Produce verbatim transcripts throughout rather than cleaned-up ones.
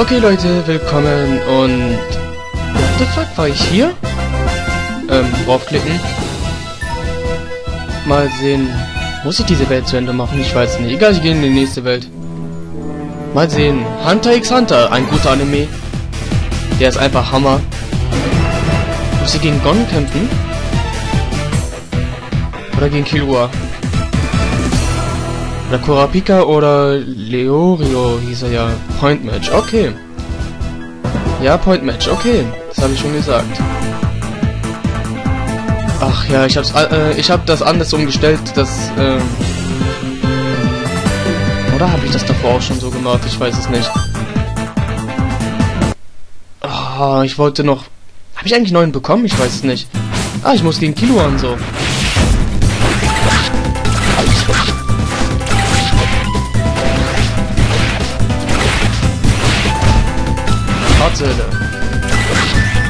Okay Leute, willkommen und... What the fuck, war ich hier? Ähm, draufklicken. Mal sehen, muss ich diese Welt zu Ende machen? Ich weiß nicht. Egal, ich gehe in die nächste Welt. Mal sehen. Hunter x Hunter, ein guter Anime. Der ist einfach Hammer. Muss ich gegen Gon kämpfen? Oder gegen Killua? Oder Kurapika oder Leorio hieß er ja. Point Match, okay. Ja, Point Match, okay. Das habe ich schon gesagt. Ach ja, ich hab's, äh, ich hab das anders umgestellt, dass, ähm... Oder habe ich das davor auch schon so gemacht? Ich weiß es nicht. Ah, ich wollte noch... Habe ich eigentlich neuen bekommen? Ich weiß es nicht. Ah, ich muss gegen Killua und so.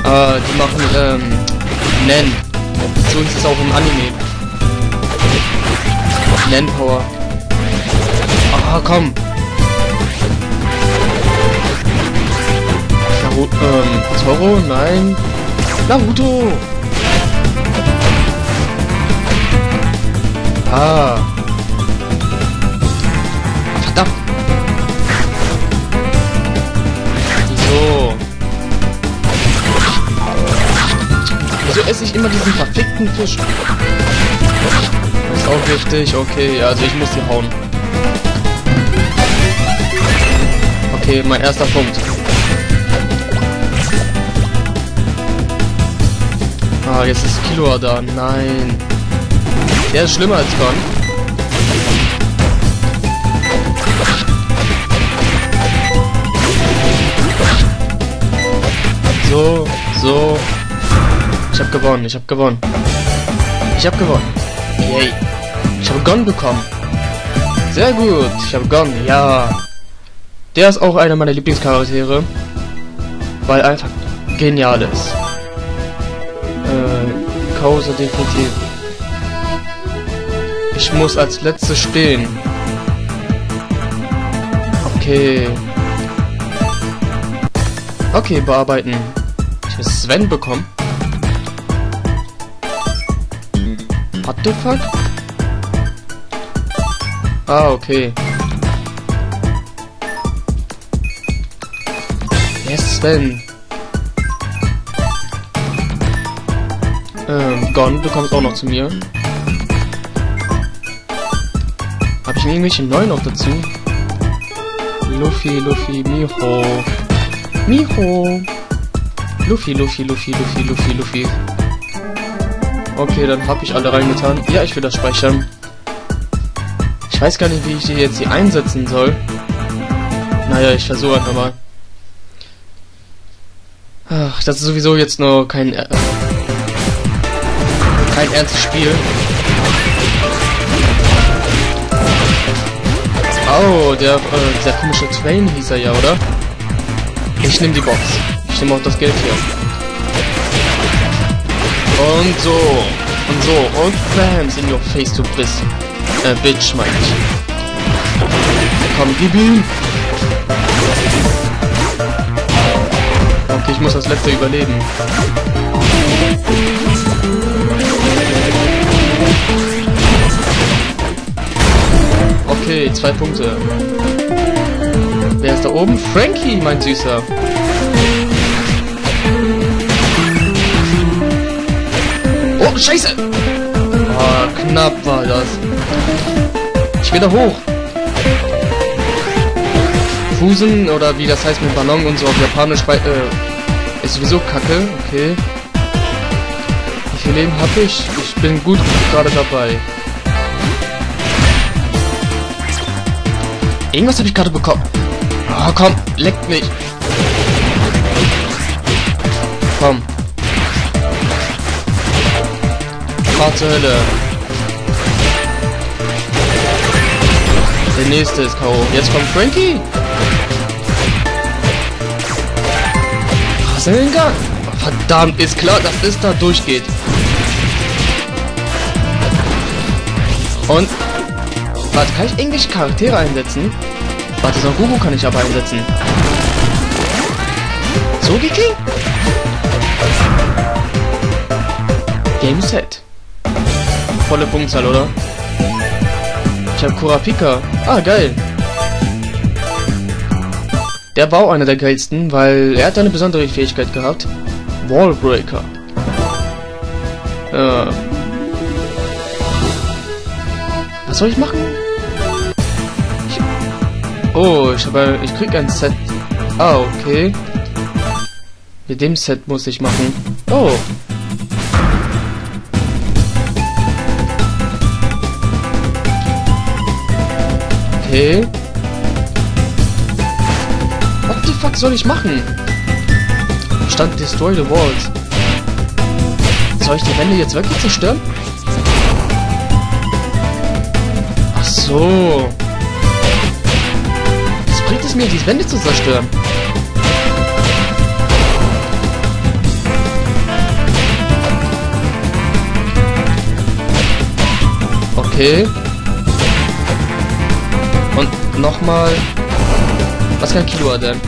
Ah, die machen, ähm, Nen. So ist es auch im Anime. Nen Power. Ah, komm. Naruto, ähm, Zoro? Nein. Naruto! Ah. Verdammt. So. Wieso esse ich immer diesen verfickten Fisch? Ist auch wichtig, okay, also ich muss hier hauen. Okay, mein erster Punkt. Ah, jetzt ist Killua da, nein. Der ist schlimmer als Gon. So, so. Ich hab gewonnen, ich hab gewonnen. Ich hab gewonnen. Yay. Ich hab Gon bekommen. Sehr gut, ich hab Gon, ja. Der ist auch einer meiner Lieblingscharaktere. Weil einfach genial ist. Äh, Causa definitiv. Ich muss als Letzte stehen. Okay. Okay, bearbeiten. Sven bekommen. What the fuck? Ah, okay. Yes, Sven. Ähm, Gon, du kommst auch noch zu mir. Hab ich irgendwelche neuen noch dazu? Luffy, Luffy, Miho. Miho. Luffy, Luffy, Luffy, Luffy, Luffy, Luffy. Okay, dann habe ich alle reingetan. Ja, ich will das speichern. Ich weiß gar nicht, wie ich die jetzt hier einsetzen soll. Naja, ich versuche einfach mal. Ach, das ist sowieso jetzt nur kein... Äh, kein ernstes Spiel. Oh, der, äh, der komische Twain hieß er ja, oder? Ich nehme die Box. Ich nehme auch das Geld hier. Und so. Und so. Und bams in your face, du bist. Äh, Bitch, meine ich. Komm, gib ihm. Okay, ich muss das letzte überleben. Okay, zwei Punkte. Wer ist da oben? Franky, mein Süßer. Oh, scheiße! Ah, knapp war das. Ich will da hoch. Fusen, oder wie das heißt mit Ballon und so auf Japanisch, bei, äh, ist sowieso kacke, okay. Wie viel Leben habe ich? Ich bin gut gerade dabei. Irgendwas habe ich gerade bekommen. Oh, komm, leckt mich. Komm. Fahr zur Hölle. Der nächste ist K O. Jetzt kommt Franky. Was ist denn da? Verdammt, ist klar, dass es da durchgeht. Und... Warte, kann ich irgendwelche Charaktere einsetzen? Warte, so Goku kann ich aber einsetzen. So gekriegt? Game Set. Volle Punktzahl, oder? Ich hab Kurapika. Ah, geil. Der war auch einer der geilsten, weil er hat eine besondere Fähigkeit gehabt. Wallbreaker. Äh. Was soll ich machen? Ich oh, ich habe, ich krieg ein Set. Ah, okay. Mit dem Set muss ich machen. Oh. Okay. What the fuck soll ich machen? Stand Destroy the Walls. Soll ich die Wände jetzt wirklich zerstören? Ach so. Was bringt es mir, die Wände zu zerstören? Okay. Und nochmal. Was kann Killua denn?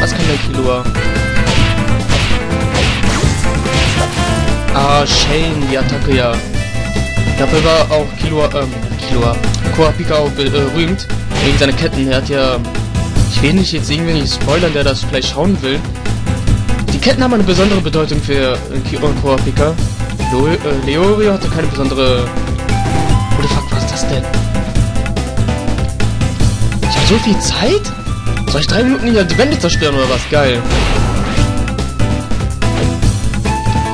Was kann der Killua? Ah, Shane, die Attacke, ja. Dafür war auch Killua, ähm, Killua. Kurapika auch berühmt. Wegen seiner Ketten. Er hat ja. Ich will nicht jetzt irgendwie nicht spoilern, der das vielleicht schauen will. Die Ketten haben eine besondere Bedeutung für Kurapika. Äh, Leorio hatte keine besondere. What the fuck, was ist das denn? Ich hab so viel Zeit? Soll ich drei Minuten hier die Wände zerstören oder was? Geil.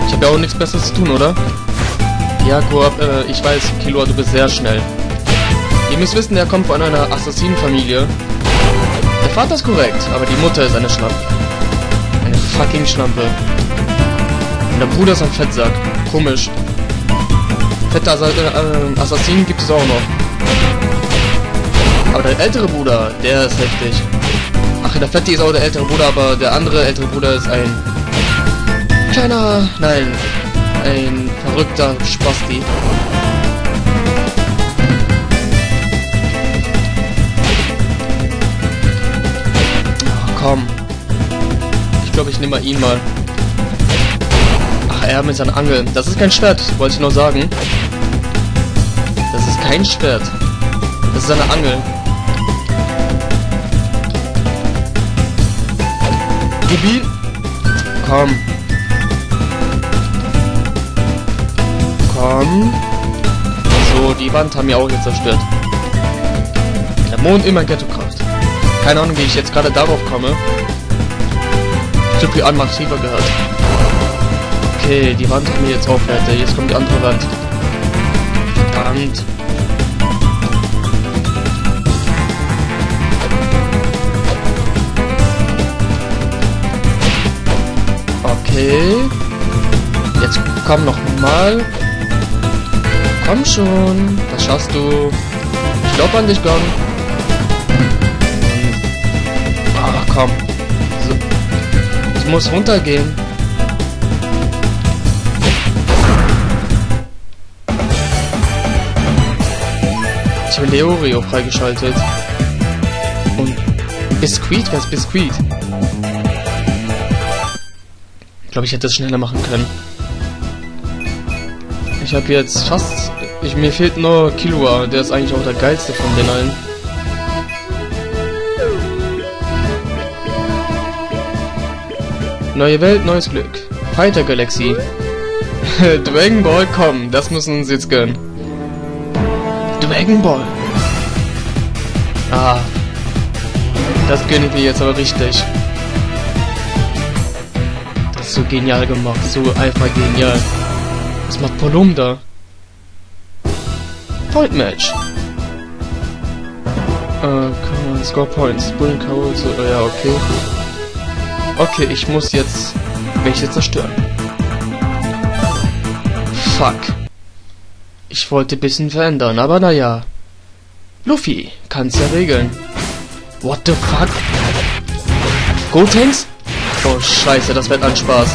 Ich habe ja auch nichts Besseres zu tun, oder? Ja, Kurap, äh, ich weiß, Killua, du bist sehr schnell. Ihr müsst wissen, er kommt von einer Assassinenfamilie. Der Vater ist korrekt, aber die Mutter ist eine Schlampe. Eine fucking Schlampe. Und der Bruder ist ein Fettsack. Komisch. Fette Assa äh, Assassinen gibt es auch noch. Aber der ältere Bruder, der ist heftig. Ach, der Fette ist auch der ältere Bruder, aber der andere ältere Bruder ist ein kleiner, nein, ein verrückter Spasti. Ach, komm. Ich glaube, ich nehme mal ihn mal. Ach, er mit seiner Angel. Das ist kein Schwert, wollte ich nur sagen. Das ist kein Schwert. Das ist eine Angel. Gibi. Komm. Komm. So, die Wand haben wir auch jetzt zerstört. Der Mond immer Ghetto-Kraft. Keine Ahnung, wie ich jetzt gerade darauf komme. Zu viel Anmaxiver gehört. Okay, die Wand haben wir jetzt auch fertig. Jetzt kommt die andere Wand. Verdammt. Jetzt komm noch mal. Komm schon. Das schaffst du. Ich glaube an dich, Gon. Ach komm. So. Ich muss runtergehen. Ich habe Leorio freigeschaltet. Und Biskuit? Was ist Biskuit? Ich glaube, ich hätte es schneller machen können. Ich habe jetzt fast... Ich, mir fehlt nur Killua. Der ist eigentlich auch der geilste von den allen. Neue Welt, neues Glück. Fighter Galaxy. Dragon Ball, komm. Das müssen uns jetzt gönnen. Dragon Ball. Ah. Das gönne ich mir jetzt aber richtig. So genial gemacht, so einfach genial. Was macht Polum da? Point Match. Äh, kann man Score Points. Bullen K O. Oh, ja, okay. Okay, ich muss jetzt welche zerstören. Fuck. Ich wollte ein bisschen verändern, aber naja. Luffy kann's ja regeln. What the fuck? Gotenks? Oh scheiße, das wird ein Spaß.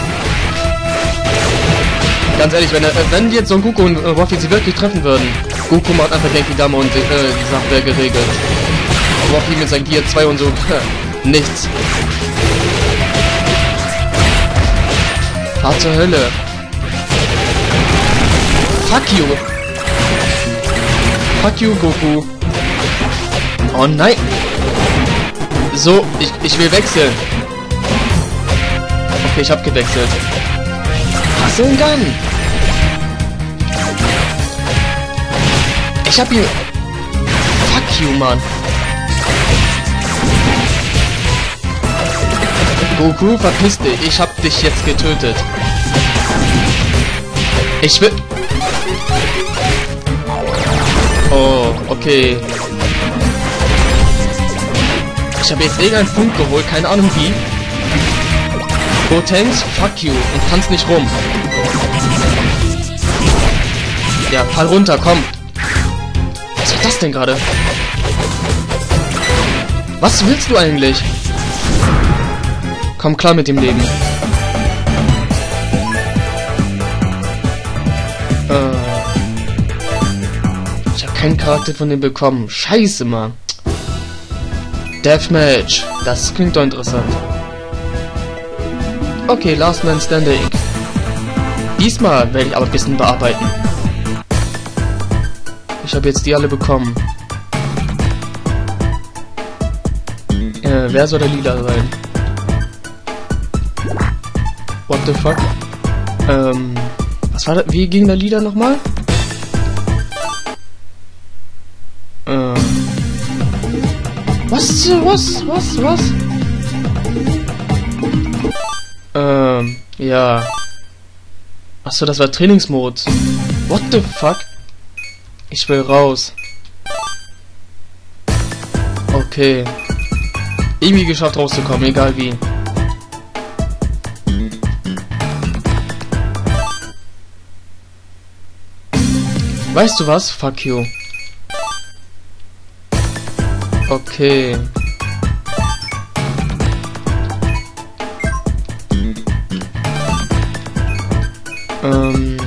Ganz ehrlich, wenn, äh, wenn jetzt Son Goku und Luffy äh, sie wirklich treffen würden, Goku macht einfach Genki Dama und äh, die Sache wäre geregelt. Rocky mit seinem Gear zwei und so. Nichts. Harte Hölle. Fuck you. Fuck you, Goku. Oh nein. So, ich, ich will wechseln. Okay, ich hab gewechselt. Hasseln dann. Ich hab ihn... Fuck you, Mann. Goku, verpiss dich. Ich hab dich jetzt getötet. Ich will... Oh, okay. Ich habe jetzt irgendeinen Punkt geholt, keine Ahnung wie. Gotenks, fuck you. Und tanz nicht rum. Ja, fall runter, komm. Was war das denn gerade? Was willst du eigentlich? Komm klar mit dem Leben. Äh. Ich habe keinen Charakter von dem bekommen. Scheiße, Mann. Deathmatch. Das klingt doch interessant. Okay, Last Man Standing. Diesmal werde ich aber ein bisschen bearbeiten. Ich habe jetzt die alle bekommen. Äh, wer soll der Lila sein? What the fuck? Ähm, was war das? Wie ging der Lila nochmal? Was, was, was, was? Ähm, ja. Achso, das war Trainingsmodus. What the fuck? Ich will raus. Okay. Irgendwie geschafft rauszukommen, egal wie. Weißt du was? Fuck you. Okay. Ähm.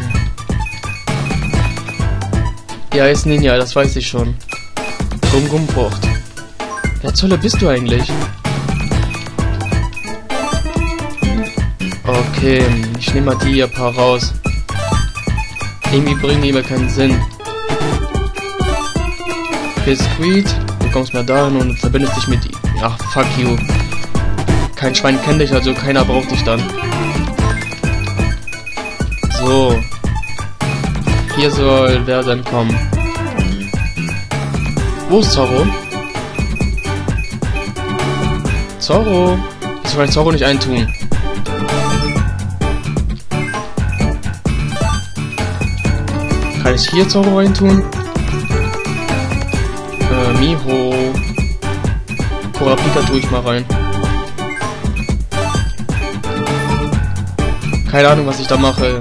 Ja, ist Ninja, das weiß ich schon. Gumm Gummfrucht. Wer zur Hölle bist du eigentlich? Okay, ich nehme mal die hier ein paar raus. Irgendwie bringen die mir keinen Sinn. Biskuit. Du kommst mal dahin und verbindest dich mit ihm. Ach, fuck you. Kein Schwein kennt dich, also keiner braucht dich dann. So. Hier soll wer dann kommen? Wo ist Zoro? Zoro! Ich soll Zoro nicht eintun. Kann ich hier Zoro eintun? Miho. Kurapika tue ich mal rein. Keine Ahnung, was ich da mache.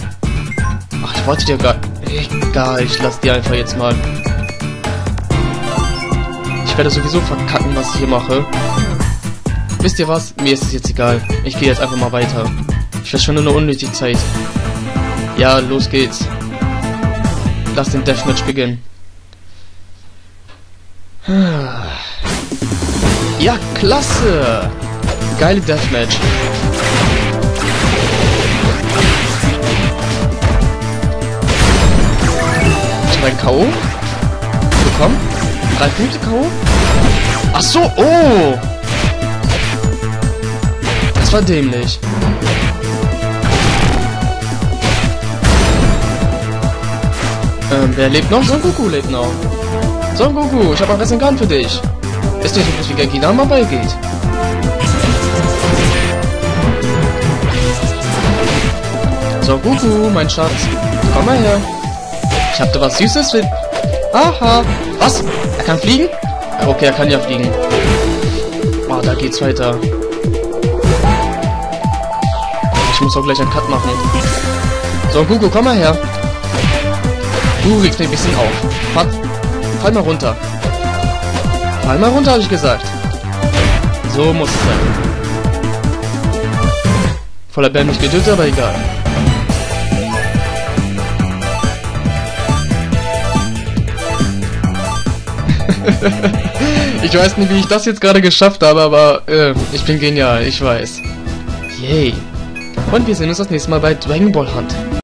Ach, ich wollte dir gar... Egal, ich lasse die einfach jetzt mal. Ich werde sowieso verkacken, was ich hier mache. Wisst ihr was? Mir ist es jetzt egal. Ich gehe jetzt einfach mal weiter. Ich lasse schon nur eine unnötige Zeit. Ja, los geht's. Lass den Deathmatch beginnen. Ja, klasse! Geile Deathmatch. Ich mein K O bekommen? Drei Punkte K O? Ach so, oh! Das war dämlich. Ähm, wer lebt noch? Son Goku lebt noch. Son Goku, ich habe auch was in Garn für dich. Ist nicht so, wie Genki Dama beigeht. Son Goku, mein Schatz. Komm mal her. Ich hab da was Süßes für... Aha. Was? Er kann fliegen? Okay, er kann ja fliegen. Oh, da geht's weiter. Ich muss auch gleich einen Cut machen. Son Goku, komm mal her. Du regst mich ein bisschen auf. Fahr, fall mal runter. Fall mal runter, habe ich gesagt. So muss es sein. Voller Bär mich getötet, aber egal. Ich Ich weiß nicht, wie ich das jetzt gerade geschafft habe, aber äh, ich bin genial, ich weiß. Yay. Und wir sehen uns das nächste Mal bei Dragon Ball Hunter.